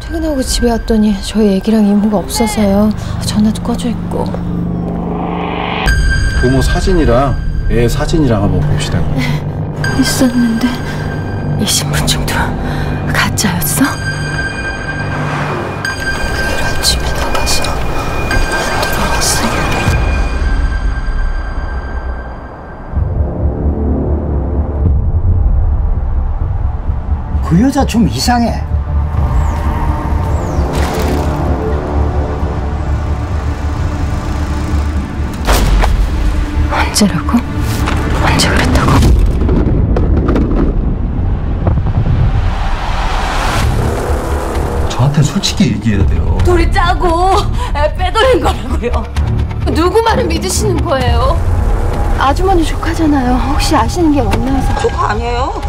퇴근하고 집에 왔더니 저희 애기랑 이모가 없어서요. 전화도 꺼져 있고. 부모 사진이랑 애 사진이랑 한번 봅시다. 있었는데 이 신분증도 가짜였어? 목요일 아침에 나가서 안 돌아왔어요. 그 여자 좀 이상해. 언제라고? 언제 그랬다고? 저한테 솔직히 얘기해야 돼요. 둘이 짜고 빼돌린 거라고요. 누구 말을 믿으시는 거예요? 아주머니 조카잖아요. 혹시 아시는 게 맞나 해서. 그거 아니에요.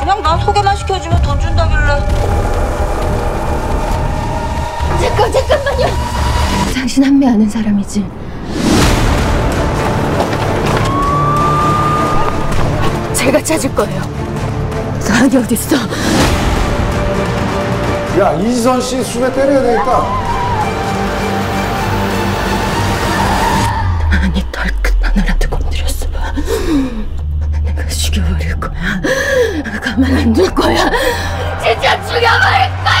그냥 나 소개만 시켜주면 돈 준다길래. 잠깐만요. 당신 한미 아는 사람이지? 제가 찾을 거예요. 사람이 어딨어? 야, 이지선 씨 수배 때려야 되겠다. 아니, 덜큰 마누라도 건드렸어. 내가 죽여버릴 거야. 가만 안 둘 거야. 진짜 죽여버릴 거야!